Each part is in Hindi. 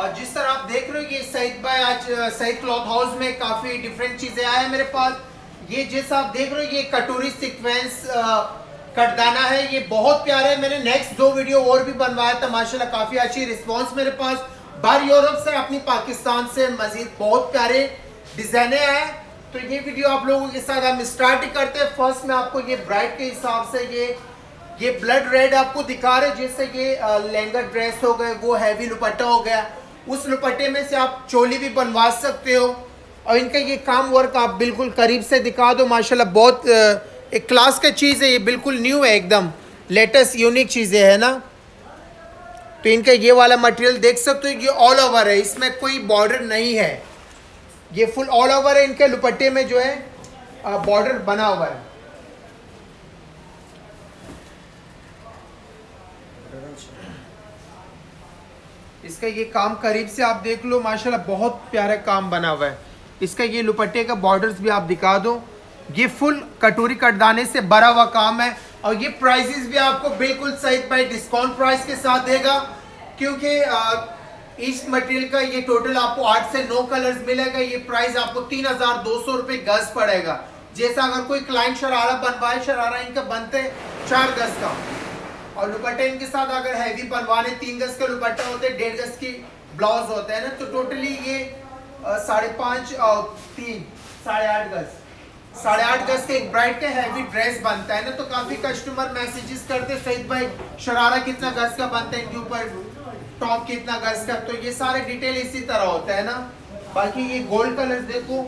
और जिस तरह आप देख रहे हो ये सईद भाई आज सईद क्लॉथ हाउस में काफ़ी डिफरेंट चीज़ें आए हैं मेरे पास। ये जैसा आप देख रहे हो ये कटोरी सीक्वेंस कटदाना है, ये बहुत प्यारा है। मैंने नेक्स्ट 2 वीडियो और भी बनवाया था, माशाल्लाह काफ़ी अच्छी रिस्पांस मेरे पास बाहर यूरोप से, अपनी पाकिस्तान से मज़ीद बहुत प्यारे डिज़ाइने आए। तो ये वीडियो आप लोगों के साथ हम स्टार्ट करते हैं। फर्स्ट में आपको ये ब्राइड के हिसाब से ये ब्लड रेड आपको दिखा रहे, जैसे ये लहंगा ड्रेस हो गए, वो हैवी दुपट्टा हो गया, उस दुपट्टे में से आप चोली भी बनवा सकते हो। और इनका ये काम वर्क आप बिल्कुल करीब से दिखा दो, माशाल्लाह बहुत एक क्लास का चीज़ है, ये बिल्कुल न्यू है, एकदम लेटेस्ट यूनिक चीज़ें है ना। तो इनका ये वाला मटेरियल देख सकते हो, ये ऑल ओवर है, इसमें कोई बॉर्डर नहीं है, ये फुल ऑल ओवर है। इनके दुपट्टे में जो है बॉर्डर बना हुआ है। इसका ये काम करीब से आप देख लो, माशाल्लाह बहुत प्यारा काम बना हुआ है। इसका ये दुपट्टे का बॉर्डर्स भी आप दिखा दो, ये फुल कटोरी कटदाने से भरा हुआ काम है। और ये प्राइसेस भी आपको बिल्कुल सईद भाई डिस्काउंट प्राइस के साथ देगा, क्योंकि इस मटेरियल का ये टोटल आपको 8 से 9 कलर्स मिलेगा। ये प्राइस आपको 3200 रुपये गज पड़ेगा। जैसा अगर कोई क्लाइंट शरारा बनवाए, शरारा इनका बनते 4 गज का, और दुपट्टे इनके साथ अगर हैवी बनवाने 3 गज के दुपट्टा होते, 1.5 गज की ब्लाउज होते हैं ना, तो टोटली ये 5.5 और 3, 8.5 गज के एक ब्राइड के हैवी ड्रेस बनता है ना। तो काफ़ी कस्टमर मैसेजेस करते सईद भाई शरारा कितना गज का बनता है, इनके ऊपर टॉप कितना गज का, तो ये सारे डिटेल इसी तरह होता है ना। बाकी ये गोल्ड कलर्स देखो,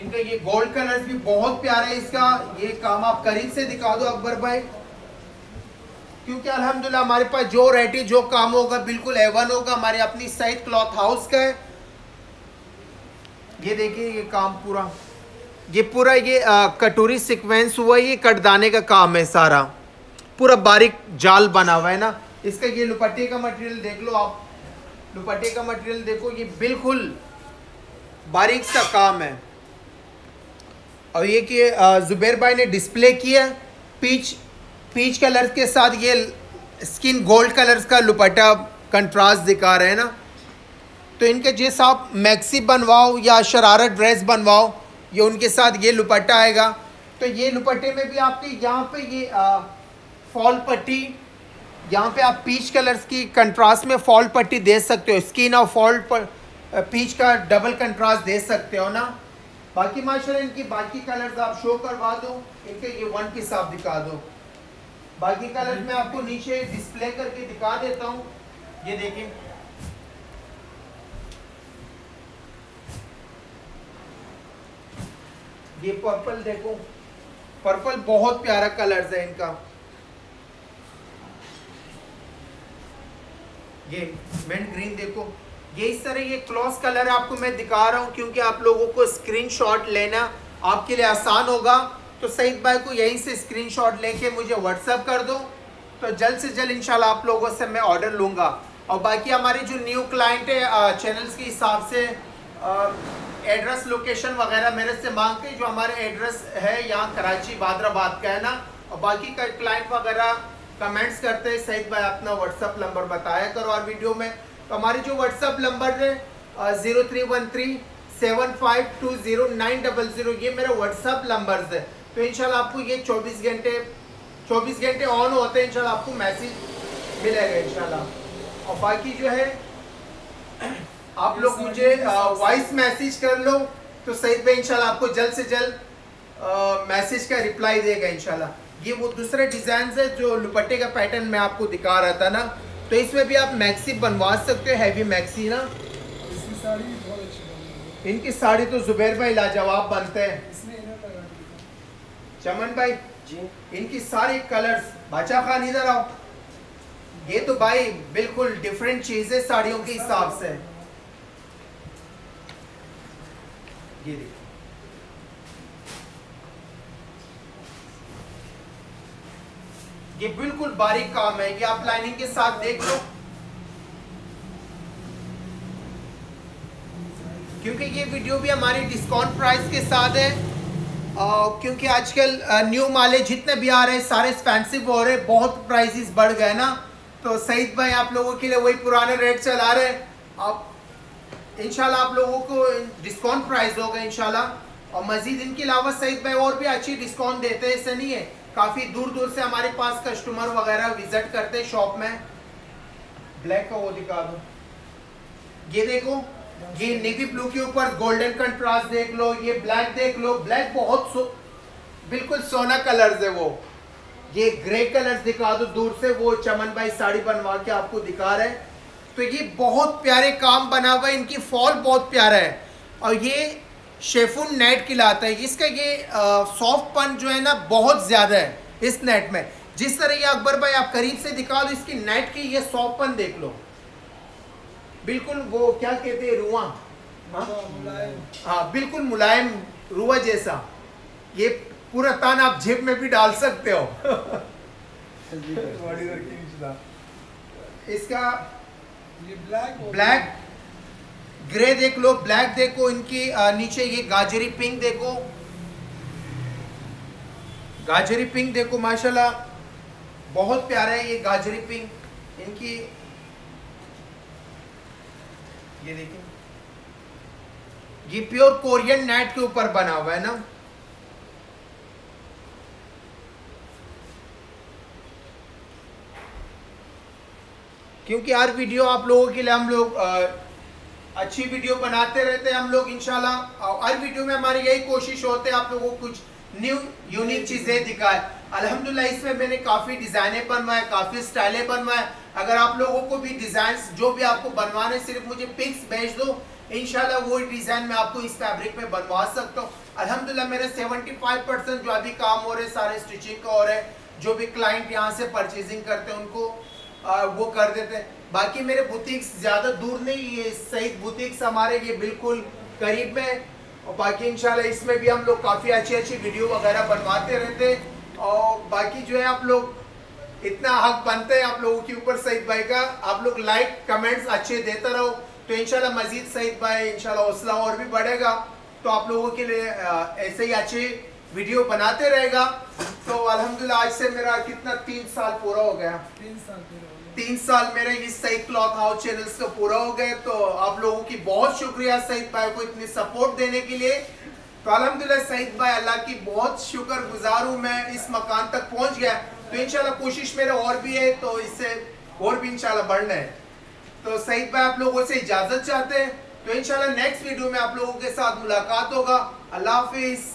इनका ये गोल्ड कलर भी बहुत प्यारा है। इसका ये काम आप करीब से दिखा दो अकबर भाई, क्योंकि अल्हम्दुलिल्लाह हमारे पास जो रेट है, जो काम होगा बिल्कुल एवन होगा, हमारे अपनी सईद क्लॉथ हाउस का है। ये देखिए ये काम पूरा ये कटोरी सीक्वेंस हुआ, ये कटदाने का काम है, सारा पूरा बारीक जाल बना हुआ है ना। इसका ये दुपट्टे का मटेरियल देख लो आप, दुपट्टे का मटेरियल देखो, ये बिल्कुल बारीक सा काम है। और ये कि ज़ुबैर भाई ने डिस्प्ले किया पीच कलर के साथ, ये स्किन गोल्ड कलर्स का दुपट्टा कंट्रास्ट दिखा रहे हैं ना। तो इनके जैसा आप मैक्सी बनवाओ या शरारा ड्रेस बनवाओ, ये उनके साथ ये दुपट्टा आएगा। तो ये दुपट्टे में भी आपके यहाँ पे ये फॉल पट्टी, यहाँ पे आप पीच कलर्स की कंट्रास्ट में फॉल पट्टी दे सकते हो, स्किन और फॉल पर पीच का डबल कंट्रास्ट दे सकते हो ना। बाकी माशाल्लाह इनकी बाकी कलर्स आप शो करवा दो, इनके ये वन पीस आप दिखा दो। बाकी कलर मैं आपको नीचे डिस्प्ले करके दिखा देता हूँ। ये देखिए ये पर्पल देखो, पर्पल बहुत प्यारा कलर्स है इनका। ये मेंट ग्रीन देखो, ये इस तरह ये क्लॉथ कलर आपको मैं दिखा रहा हूँ, क्योंकि आप लोगों को स्क्रीनशॉट लेना आपके लिए आसान होगा। तो सईद भाई को यहीं से स्क्रीनशॉट लेके मुझे व्हाट्सएप कर दो, तो जल्द से जल्द इंशाल्लाह आप लोगों से मैं ऑर्डर लूँगा। और बाकी हमारे जो न्यू क्लाइंट है, चैनल्स के हिसाब से एड्रेस लोकेशन वगैरह मेरे से मांगते हैं, जो हमारे एड्रेस है यहाँ कराची बादराबाद का है ना। और बाकी का क्लाइंट वगैरह कमेंट्स करते हैं, सईद भाई अपना व्हाट्सअप नंबर बताया करो और वीडियो में। तो हमारे जो व्हाट्सअप नंबर है 031375209900, ये मेरा व्हाट्सअप नंबर है। तो इंशाल्लाह आपको ये 24 घंटे ऑन होते हैं, इंशाल्लाह आपको मैसेज मिलेगा इंशाल्लाह। और बाकी जो है आप लोग मुझे वॉइस मैसेज कर लो, तो सईद भाई इंशाल्लाह आपको जल्द से जल्द मैसेज का रिप्लाई देगा इंशाल्लाह। ये वो दूसरे डिज़ाइन है जो दुपट्टे का पैटर्न मैं आपको दिखा रहा था ना, तो इसमें भी आप मैक्सी बनवा सकते हो, हैवी मैक्सी ना। इसकी साड़ी बहुत अच्छी, इनकी साड़ी तो ज़ुबैर भाई लाजवाब बनते हैं, इसमें इनर लगा दीजिए चमन भाई जी। इनकी सारी कलर्स, बादशाह खान इधर आओ, ये तो भाई बिल्कुल डिफरेंट चीज़ है साड़ियों के हिसाब से। ये देखिए ये बिल्कुल बारीक काम है, ये आप लाइनिंग के साथ देख लो, क्योंकि ये वीडियो भी हमारी डिस्काउंट प्राइस के साथ है। क्योंकि आजकल न्यू माले जितने भी आ रहे हैं सारे एक्सपेंसिव हो रहे, बहुत प्राइसेस बढ़ गए ना। तो सईद भाई आप लोगों के लिए वही पुराने रेट चला रहे हैं। अब इंशाल्लाह आप लोगों को डिस्काउंट प्राइस होगा इंशाल्लाह। और मजीद इनके अलावा सईद भाई और भी अच्छी डिस्काउंट देते हैं, ऐसे नहीं है, काफ़ी दूर दूर से हमारे पास कस्टमर वगैरह विजिट करते हैं शॉप में। ब्लैक का वो दिखा दो, ये देखो, ये नेवी ब्लू के ऊपर गोल्डन कंट्रास्ट देख लो, ये ब्लैक देख लो, ब्लैक बहुत बिल्कुल सोना कलर्स है वो। ये ग्रे कलर्स दिखा दो दूर से, वो चमन भाई साड़ी बनवा के आपको दिखा रहे हैं। तो ये बहुत प्यारे काम बना हुआ है, इनकी फॉल बहुत प्यारा है। और ये शेफुन नेट खिलाता है, इसका ये सॉफ्ट पन जो है ना बहुत ज़्यादा है इस नेट में। जिस तरह ये अकबर भाई आप करीब से दिखा दो इसकी नेट की, ये सॉफ्ट पन देख लो, बिल्कुल वो क्या कहते हैं रुआ, हाँ बिल्कुल मुलायम रुआ जैसा। ये पूरा तान आप जेब में भी डाल सकते हो। इसका ब्लैक ग्रे देख लो, ब्लैक देखो, इनकी नीचे ये गाजरी पिंक देखो, गाजरी पिंक देखो, माशाल्लाह बहुत प्यारा है ये गाजरी पिंक। इनकी ये देखिए, ये प्योर कोरियन नेट के ऊपर बना हुआ है ना। क्योंकि हर वीडियो आप लोगों के लिए हम लोग अच्छी वीडियो बनाते रहते हैं हम लोग इंशाल्लाह। और हर वीडियो में हमारी यही कोशिश होती है आप लोगों को कुछ न्यू यूनिक चीज़ें दिखाए। अल्हम्दुलिल्लाह इसमें मैंने काफ़ी डिज़ाइनें बनवाए, काफ़ी स्टाइलें बनवाए। अगर आप लोगों को भी डिज़ाइंस जो भी आपको बनवाने, सिर्फ मुझे पिक्स भेज दो, इंशाल्लाह वही डिज़ाइन मैं आपको इस फैब्रिक में बनवा सकता हूँ। अल्हम्दुलिल्लाह मेरे 75% जो अभी काम हो रहे सारे स्टिचिंग का हो रहे हैं। जो भी क्लाइंट यहाँ से परचेजिंग करते हैं उनको वो कर देते हैं। बाकी मेरे बुटीक्स ज़्यादा दूर नहीं, ये सईद बुटीक्स हमारे ये बिल्कुल करीब में। और बाकी इंशाल्लाह इसमें भी हम लोग काफ़ी अच्छी अच्छी वीडियो वगैरह बनवाते रहते हैं। और बाकी जो है आप लोग इतना हक बनते हैं आप लोगों के ऊपर सईद भाई का, आप लोग लाइक कमेंट्स अच्छे देते रहो तो इंशाल्लाह मजीद सईद भाई इंशाल्लाह हौसला और भी बढ़ेगा। तो आप लोगों के लिए ऐसे ही अच्छे वीडियो बनाते रहेगा। तो अल्हम्दुलिल्लाह आज से मेरा कितना 3 साल पूरा हो गया, 3 साल मेरे इस सईद क्लॉथ हाउस चैनल्स का पूरा हो गया। तो आप लोगों की बहुत शुक्रिया सईद भाई को इतनी सपोर्ट देने के लिए। तो अल्हम्दुलिल्लाह सईद भाई अल्लाह की बहुत शुक्र गुजार हूँ मैं इस मकान तक पहुँच गया। तो इंशाल्लाह कोशिश मेरा और भी है, तो इससे और भी इंशाल्लाह बढ़ना है। तो सईद भाई आप लोगों से इजाज़त चाहते हैं, तो इंशाल्लाह नेक्स्ट वीडियो में आप लोगों के साथ मुलाकात होगा। अल्लाह हाफिज़।